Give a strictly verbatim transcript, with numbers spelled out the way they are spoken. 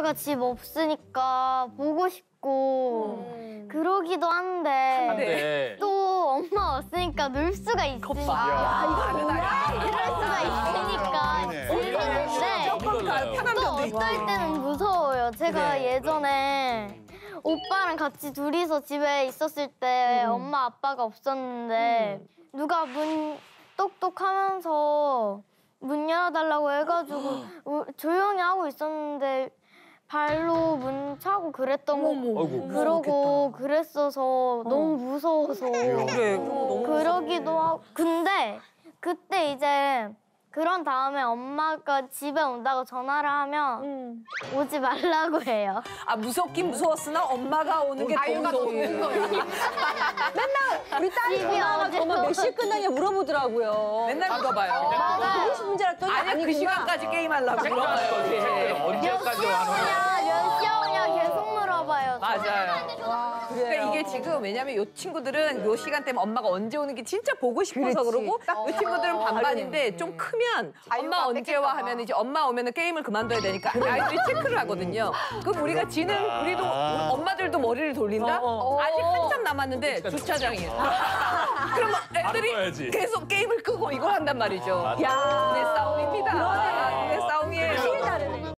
아빠가 집 없으니까 보고 싶고 음. 그러기도 한데, 한데 또 엄마 없으니까 놀 수가 있으니까 아, 이럴 수가 있으니까 즐기는데 또 어떨 때는 무서워요. 제가 그래. 예전에 오빠랑 같이 둘이서 집에 있었을 때 음. 엄마 아빠가 없었는데 음. 누가 문 똑똑 하면서 문 열어달라고 해가지고 조용히 하고 있었는데 발로 문 차고 그랬던 거 그러고 그랬어서 어. 너무 무서워서 그래, 너무 그러기도 하고. 근데 그때 이제 그런 다음에 엄마가 집에 온다고 전화를 하면 음. 오지 말라고 해요. 아 무섭긴 무서웠으나 엄마가 오는 게 더 무서운 거예요. 맨날 우리 딸이 전화가 정말 몇 시에 끝나냐 물어보더라고요. 맨날 물어봐요. 아, 맞아요. 그것이 문제라더니 아니 그 시간까지 게임하려고 물어봐요. 언제까지 하냐 몇 시에 오냐 계속 물어봐요. 맞아요. 그러니까 이게 지금 왜냐면 요 친구들은 요 시간 때문에 엄마가 언제 오는 게 진짜 보고 싶어서 그렇지. 그러고 딱 요 친구들은 반반인데 좀 큰 엄마 언제와 하면 이제 엄마 오면은 게임을 그만둬야 되니까 아이들이 체크를 하거든요. 그럼 우리가 지는 우리도 엄마들도 머리를 돌린다. 어, 어. 아직 한참 남았는데 주차장이에요. 그럼 애들이 계속 게임을 끄고 이걸 한단 말이죠. 야, 내 싸움입니다. 내 싸움이에요.